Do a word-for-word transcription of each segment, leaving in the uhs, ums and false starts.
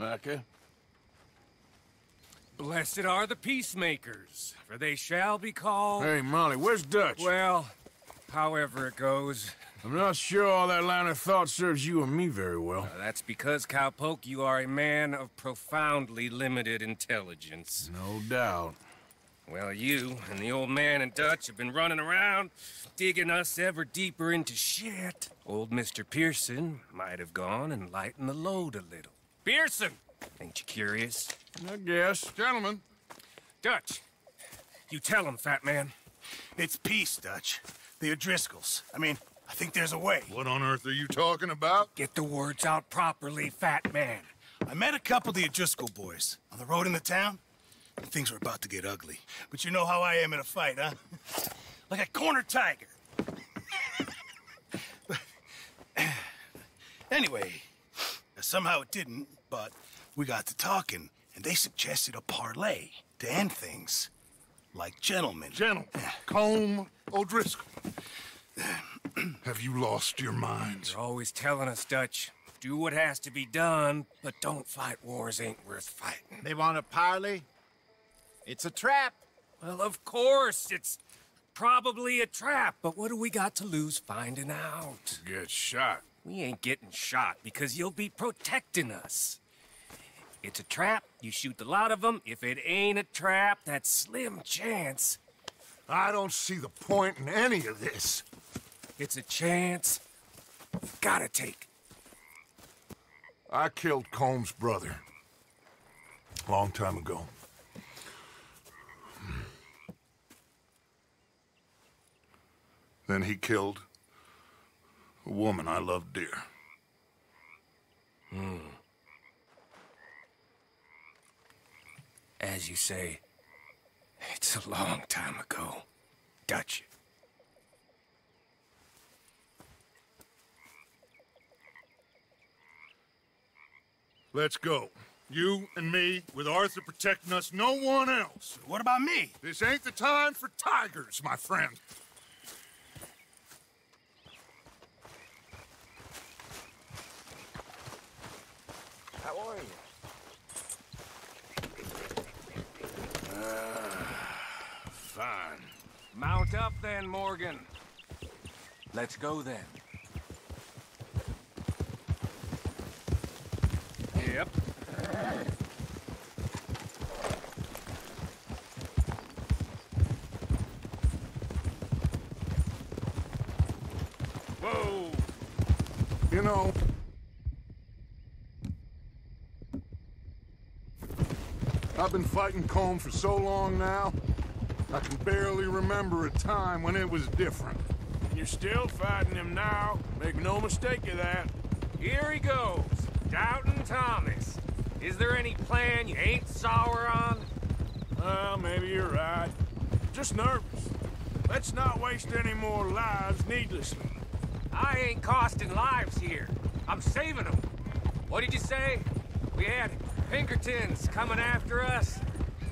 Marker. Blessed are the peacemakers, for they shall be called... Hey, Molly, where's Dutch? Well, however it goes. I'm not sure all that line of thought serves you and me very well. Uh, that's because, Cowpoke, you are a man of profoundly limited intelligence. No doubt. Well, you and the old man and Dutch have been running around, digging us ever deeper into shit. Old Mister Pearson might have gone and lightened the load a little. Pearson! Ain't you curious? I guess. Gentlemen. Dutch, you tell him, fat man. It's peace, Dutch. The O'Driscolls. I mean, I think there's a way. What on earth are you talking about? Get the words out properly, fat man. I met a couple of the O'Driscoll boys on the road in the town. Things were about to get ugly. But you know how I am in a fight, huh? Like a cornered tiger. Anyway, somehow it didn't, but we got to talking, and they suggested a parlay to end things like gentlemen. Gentlemen. Colm O'Driscoll. Have you lost your minds? You're always telling us, Dutch. Do what has to be done, but don't fight wars ain't worth fighting. They want a parlay? It's a trap. Well, of course, it's probably a trap. But what do we got to lose finding out? Get shot. We ain't getting shot because you'll be protecting us. It's a trap. You shoot the lot of them. If it ain't a trap, that's slim chance. I don't see the point in any of this. It's a chance you've gotta take. I killed Combs' brother a long time ago. Then he killed a woman I loved dear. Hmm. As you say, it's a long time ago, Dutch. Let's go. You and me, with Arthur protecting us, no one else. What about me? This ain't the time for tigers, my friend. How are you? Uh, fine. Mount up then, Morgan. Let's go then. Yep. Whoa! You know... I've been fighting Colm for so long now, I can barely remember a time when it was different. And you're still fighting him now. Make no mistake of that. Here he goes, Doubting Thomas. Is there any plan you ain't sour on? Well, maybe you're right. Just nervous. Let's not waste any more lives needlessly. I ain't costing lives here. I'm saving them. What did you say? We had Pinkerton's coming after us?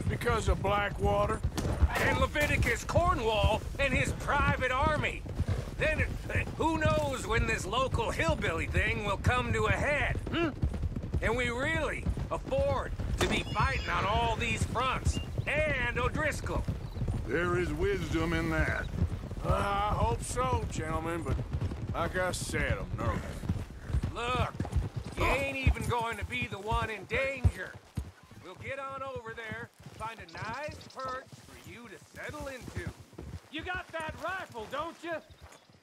Because of Blackwater? And Leviticus Cornwall and his private army. Then who knows when this local hillbilly thing will come to a head, hmm? Can we really afford to be fighting on all these fronts? And O'Driscoll? There is wisdom in that. Uh, I hope so, gentlemen, but like I said, I'm nervous. Look. You ain't even going to be the one in danger. We'll get on over there, find a nice perch for you to settle into. You got that rifle, don't you?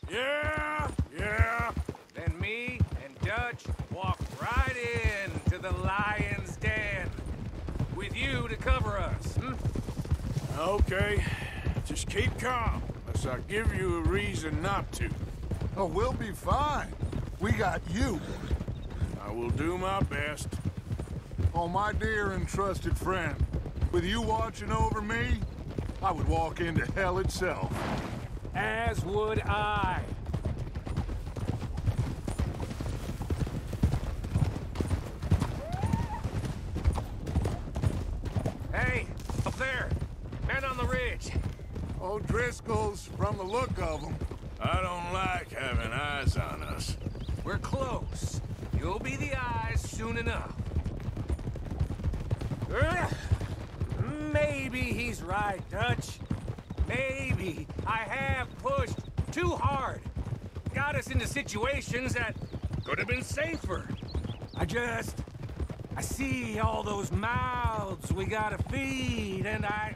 Yeah, yeah. Then me and Dutch walk right in to the lion's den. With you to cover us, hmm? Okay. Just keep calm, unless I give you a reason not to. Oh, we'll be fine. We got you. I will do my best. Oh, my dear and trusted friend, with you watching over me, I would walk into hell itself. As would I. Hey, up there. Men on the ridge. O'Driscoll's from the look of them. I don't like having eyes on us. We're close. You'll be the eyes soon enough. Maybe he's right, Dutch. Maybe I have pushed too hard. Got us into situations that could have been safer. I just... I see all those mouths we gotta feed, and I...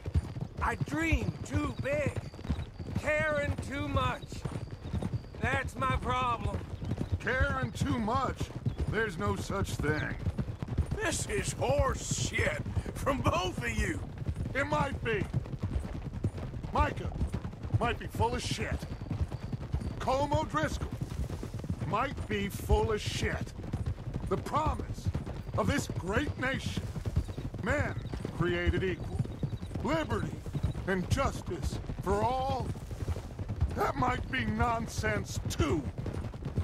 I dream too big. Caring too much. That's my problem. Caring too much? There's no such thing. This is horse shit from both of you. It might be. Micah might be full of shit. Colm O'Driscoll might be full of shit. The promise of this great nation. Men created equal. Liberty and justice for all. That might be nonsense too.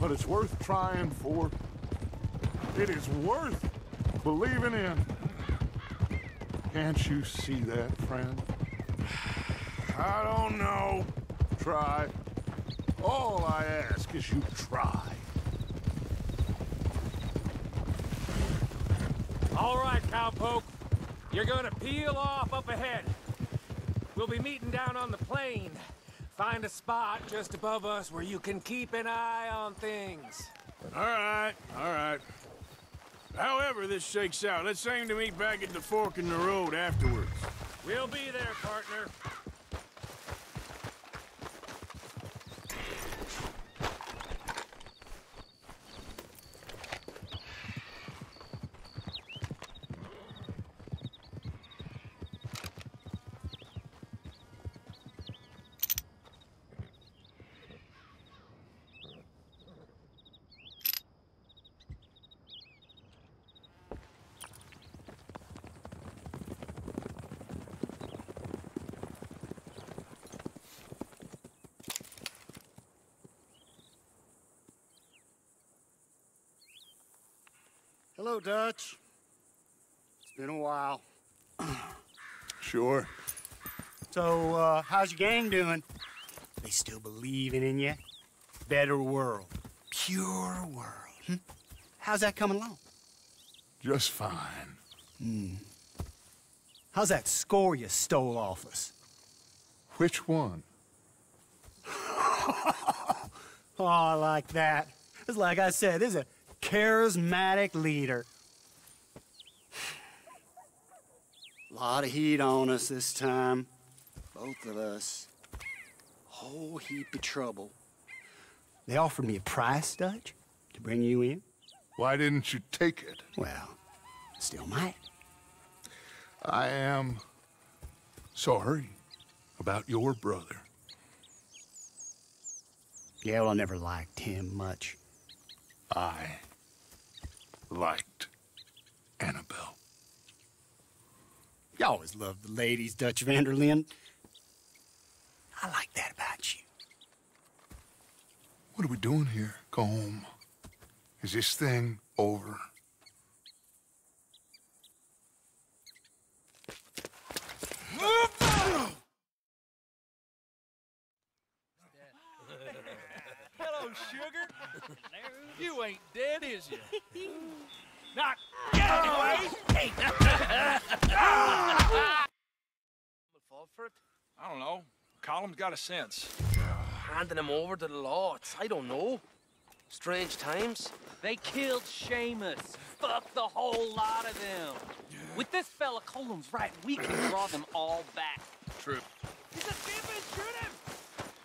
But it's worth trying for. It is worth believing in. Can't you see that, friend? I don't know. Try. All I ask is you try. All right, cowpoke. You're gonna peel off up ahead. We'll be meeting down on the plain. Find a spot just above us where you can keep an eye on things. All right, all right. However this shakes out, let's aim to meet back at the fork in the road afterwards. We'll be there, partner. Hello, Dutch. It's been a while. Sure. So, uh, how's your gang doing? They still believing in you? Better world. Pure world. Hmm? How's that coming along? Just fine. Hmm. How's that score you stole off us? Which one? Oh, I like that. It's like I said, this is a charismatic leader. A lot of heat on us this time. Both of us. Whole heap of trouble. They offered me a price, Dutch, to bring you in. Why didn't you take it? Well, still might. I am sorry about your brother. Yeah, well, I never liked him much. I... liked Annabelle. You always loved the ladies, Dutch van der Linde. I like that about you. What are we doing here? Go home. Is this thing over? Hello, sugar. You ain't dead, is you? Not get away! I don't know. Colm's got a sense. Handing him over to the law, it's, I don't know. Strange times. They killed Seamus. Fuck the whole lot of them. Yeah. With this fella Colm's right, we can draw them all back. True. He's a demon! Shoot him!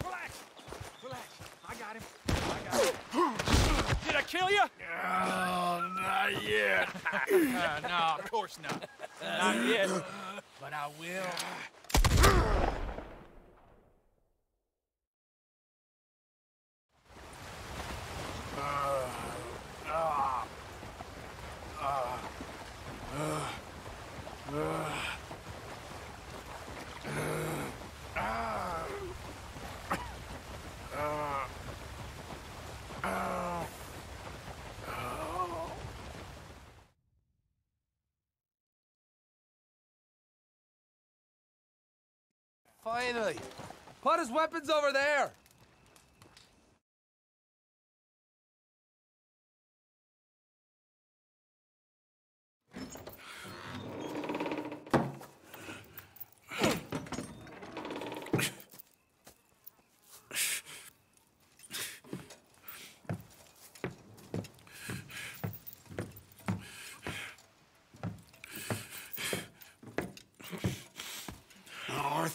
Relax. Relax. I got him. I got him. Did I kill you? Oh, not yet. uh, no, of course not. Not yet. But I will. Uh, uh, uh, uh, uh. Finally! Put his weapons over there!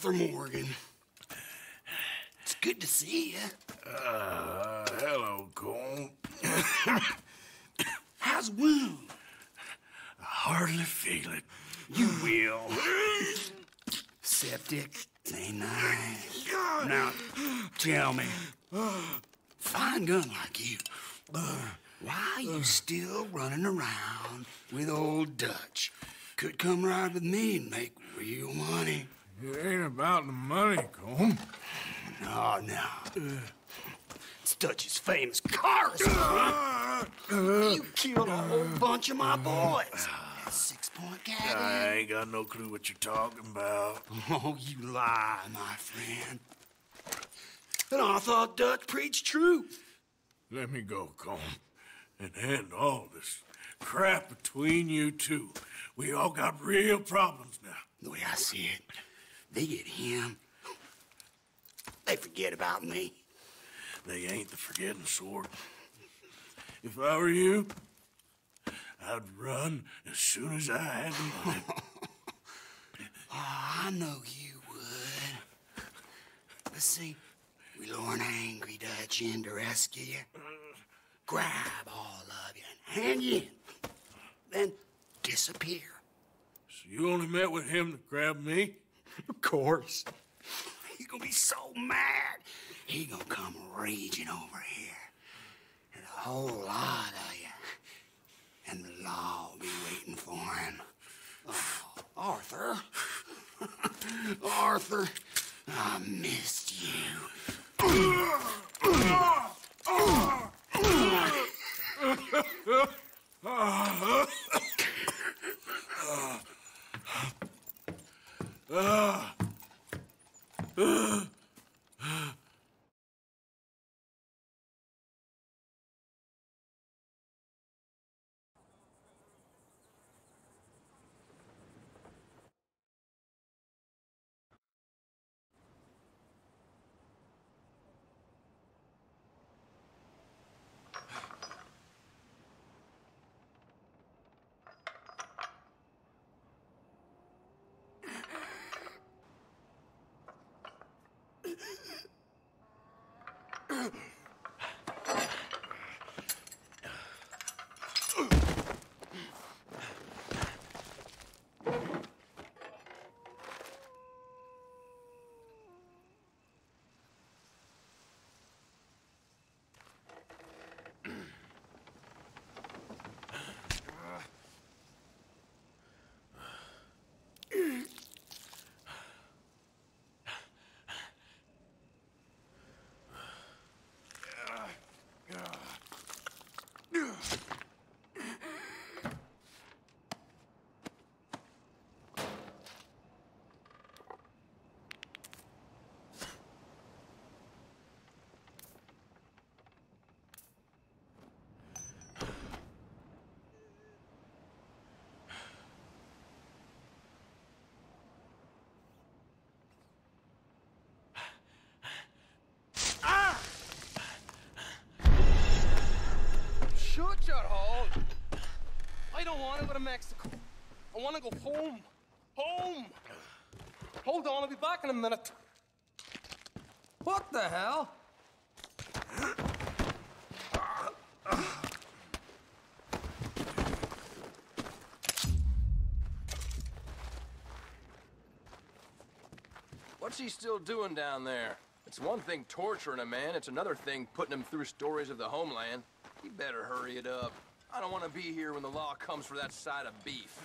Arthur Morgan. It's good to see you. Uh, hello, Colm. How's wound? I hardly feel it. You will. Septic. Say nice. Now, tell me, fine gun like you, why are you still running around with old Dutch? Could come ride with me and make real money. It ain't about the money, Colm. No, no. It's Dutch's famous chorus. Uh, uh, you killed a whole bunch of my boys. Six-point cabin. I ain't got no clue what you're talking about. Oh, you lie, my friend. And I thought Dutch preached truth. Let me go, Colm, and end all this crap between you two. We all got real problems now. The way I see it, they get him, they forget about me. They ain't the forgetting sort. If I were you, I'd run as soon as I had the money. Oh, I know you would. But see, we lure an angry Dutch in to rescue you. Grab all of you and hand you in. Then disappear. So you only met with him to grab me? Of course. He's gonna be so mad. He's gonna come raging over here. And a whole lot of you. And the law will be waiting for him. Oh, Arthur. Arthur, I missed you. Shoot your hole! I don't want to go to Mexico. I want to go home. Home! Hold on, I'll be back in a minute. What the hell? What's he still doing down there? It's one thing torturing a man, it's another thing putting him through stories of the homeland. You better hurry it up. I don't want to be here when the law comes for that side of beef.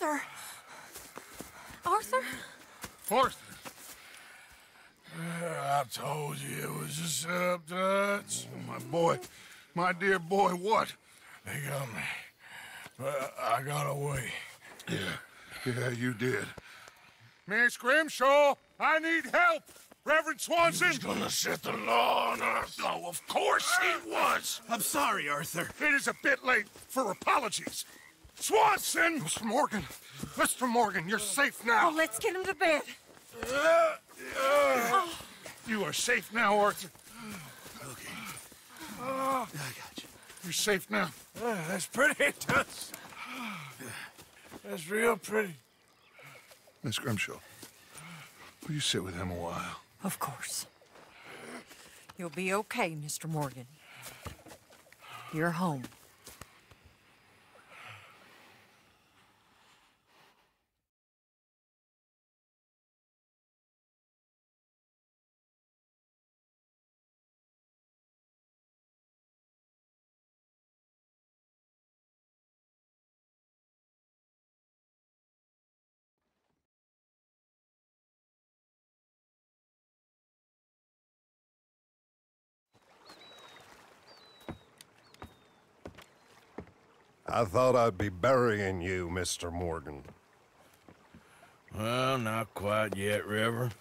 Arthur! Arthur? Forster! I told you it was a setup, Dutch. My boy, my dear boy, what? They got me. But I got away. Yeah, yeah, you did. Miss Grimshaw, I need help! Reverend Swanson! He's gonna set the law on us. Oh, of course he was! I'm sorry, Arthur. It is a bit late for apologies. Swanson! Mister Morgan, Mister Morgan, you're safe now. Oh, let's get him to bed. Uh, uh, you are safe now, Arthur. Okay. Uh, I got you. You're safe now. Uh, that's pretty, Dutch. That's real pretty. Miss Grimshaw, will you sit with him a while? Of course. You'll be okay, Mister Morgan. You're home. I thought I'd be burying you, Mister Morgan. Well, not quite yet, Reverend.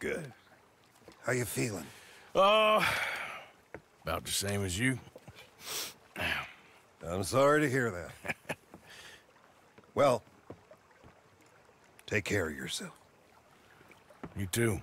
Good. How you feeling? Oh, about the same as you. I'm sorry to hear that. Well, take care of yourself. You too.